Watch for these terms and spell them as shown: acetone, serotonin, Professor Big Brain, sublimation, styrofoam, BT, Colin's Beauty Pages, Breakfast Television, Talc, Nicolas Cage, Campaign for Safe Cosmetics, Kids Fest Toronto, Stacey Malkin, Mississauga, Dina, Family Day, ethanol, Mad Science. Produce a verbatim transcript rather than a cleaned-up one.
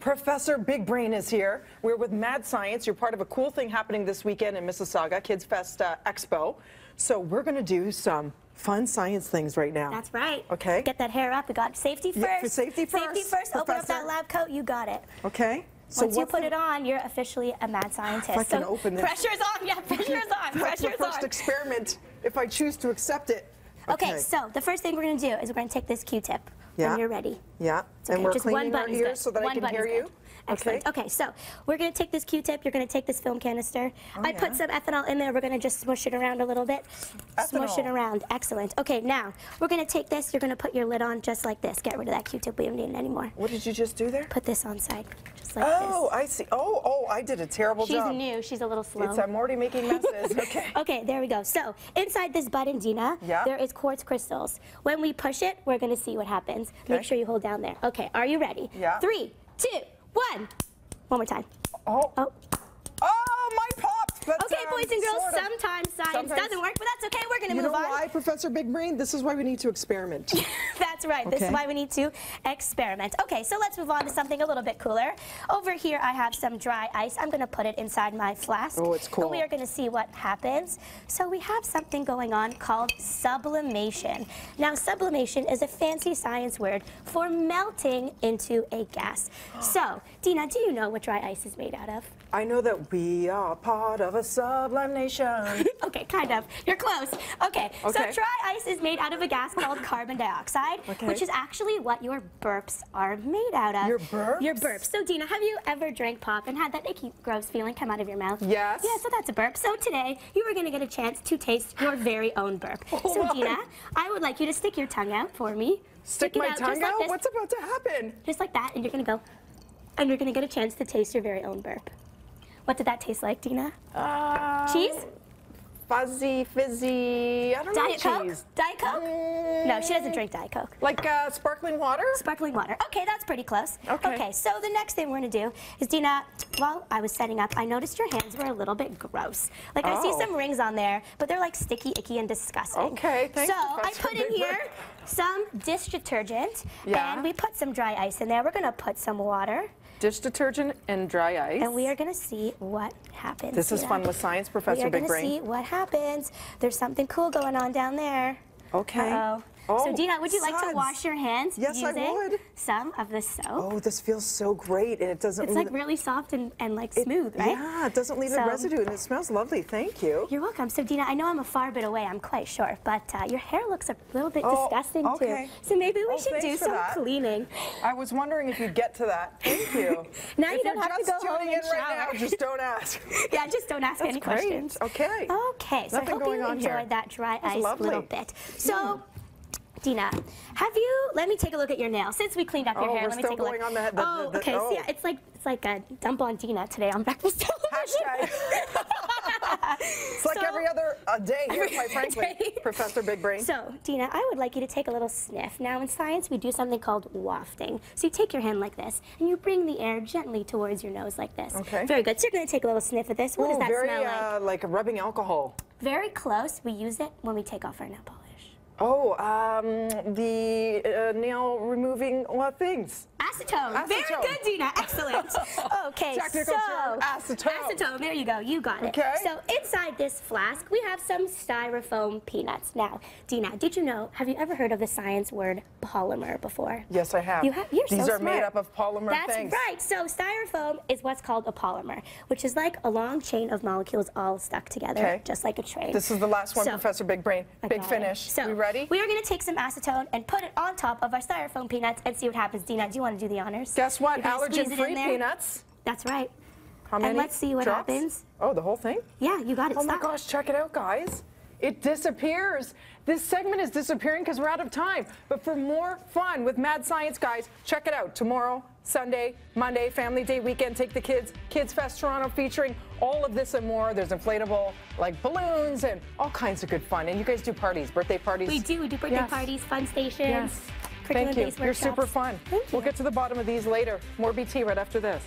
Professor Big Brain is here. We're with Mad Science. You're part of a cool thing happening this weekend in Mississauga, Kids Fest uh, Expo. So we're going to do some fun science things right now. That's right. Okay. Get that hair up. We got safety first. Yeah, for safety first. Safety first. Professor. Open up that lab coat. You got it. Okay. So once you put the... it on, you're officially a mad scientist. I can so open this. Pressure's on. Yeah, pressure's on. Pressure's on. That's the first experiment, if I choose to accept it. Okay. Okay, so the first thing we're going to do is we're going to take this Q-tip yeah. when you're ready. Yeah, okay. And we're just cleaning one our ears good. so that one I can hear you. Good. Excellent. Okay. Okay, so we're going to take this Q-tip. You're going to take this film canister. Oh, I yeah. put some ethanol in there. We're going to just smush it around a little bit. Ethanol. Smush it around. Excellent. Okay, now we're going to take this. You're going to put your lid on just like this. Get rid of that Q-tip. We don't need it anymore. What did you just do there? Put this on side. Just like oh, this. I see. Oh, oh, I did a terrible She's job. She's new. She's a little slow. It's, I'm already making messes. Okay. Okay, there we go. So inside this button, Dina, yeah. there is quartz crystals. When we push it, we're going to see what happens. Okay. Make sure you hold down there. Okay, are you ready? Yeah. Three, two, one. One more time. Oh. Oh, oh my popped. But, okay, um, boys and girls, sort of. sometimes science sometimes. doesn't work, but that's okay. We're going to move know on. You know why, Professor Big Brain? This is why we need to experiment. That's right. Okay. This is why we need to experiment. Okay, so let's move on to something a little bit cooler. Over here, I have some dry ice. I'm going to put it inside my flask. Oh, it's cool. And we are going to see what happens. So we have something going on called sublimation. Now, sublimation is a fancy science word for melting into a gas. So, Dina, do you know what dry ice is made out of? I know that we are part of a sublimation. Okay, kind of. You're close. Okay, okay, so dry ice is made out of a gas called carbon dioxide. Okay. Which is actually what your burps are made out of. Your burps? Your burps. So, Dina, have you ever drank pop and had that icky, gross feeling come out of your mouth? Yes. Yeah, so that's a burp. So today, you are going to get a chance to taste your very own burp. Oh, so, Dina, I would like you to stick your tongue out for me. Stick, stick my out, tongue out? Like what's about to happen? Just like that, and you're going to go, and you're going to get a chance to taste your very own burp. What did that taste like, Dina? Uh, Cheese? Fuzzy, fizzy, I don't Diet know. Diet Coke? Diet Coke? Mm. No, she doesn't drink Diet Coke. Like uh, sparkling water? Sparkling water. Okay, that's pretty close. Okay. Okay, so the next thing we're going to do is, Dina, while I was setting up, I noticed your hands were a little bit gross. Like, oh. I see some rings on there, but they're like sticky, icky, and disgusting. Okay, thanks. So I put in here some dish detergent, yeah. and we put some dry ice in there. We're going to put some water. Dish detergent and dry ice. And we are going to see what happens. This is fun with science, Professor Big Brain. We are going to see what happens. There's something cool going on down there. Okay. Uh-oh. Oh, so, Dina, would you suds. like to wash your hands yes, using I would. some of the soap? Oh, this feels so great, and it doesn't It's leave like really soft and, and like it, smooth, right? Yeah, it doesn't leave so, a residue, and it smells lovely. Thank you. You're welcome. So, Dina, I know I'm a far bit away, I'm quite sure, but uh, your hair looks a little bit oh, disgusting, okay. too. So maybe we oh, should do some that. cleaning. I was wondering if you'd get to that. Thank you. Now if you don't have to go home and shower. Right now, just don't ask. Yeah, just don't ask That's any great. questions. Okay. Okay, so Nothing I hope you enjoyed here. that dry That's ice a little bit. So. Dina, have you? Let me take a look at your nail. Since we cleaned up your oh, hair, let me take a look. Going on the, the, oh, the, the, okay. Oh. So yeah, it's like it's like a dump on Dina today on Breakfast Television. It's like so, every other uh, day here, quite frankly, Professor Big Brain. So, Dina, I would like you to take a little sniff. Now, in science, we do something called wafting. So you take your hand like this, and you bring the air gently towards your nose like this. Okay. Very good. So you're going to take a little sniff of this. What Ooh, does that very, smell like? Uh, like rubbing alcohol. Very close. We use it when we take off our nail polish. Oh, um, the uh, nail removing uh, things. Acetone. Acetone. Very good, Dina. Excellent. Okay, Technical so term, acetone. Acetone. There you go. You got it. Okay. So inside this flask, we have some styrofoam peanuts. Now, Dina, did you know? Have you ever heard of the science word polymer before? Yes, I have. You have. You're These so are smart. made up of polymer That's things. That's right. So styrofoam is what's called a polymer, which is like a long chain of molecules all stuck together, okay. just like a train. This is the last one, so, Professor Big Brain. Big finish. So, we ready? We are going to take some acetone and put it on top of our styrofoam peanuts and see what happens. Dina, do you want to do the honors? Guess what? Allergen-free peanuts. That's right. How many? And let's see what drops? happens. Oh, the whole thing? Yeah, you got it. Oh Stop. my gosh, check it out, guys. It disappears. This segment is disappearing because we're out of time. But for more fun with Mad Science, guys, check it out tomorrow, Sunday, Monday, Family Day weekend. Take the kids. Kids Fest Toronto featuring all of this and more. There's inflatable, like, balloons and all kinds of good fun. And you guys do parties, birthday parties. We do. We do birthday yes. parties, fun stations. Yes. Thank you. You're workshops. super fun. Thank you. We'll get to the bottom of these later. More B T right after this.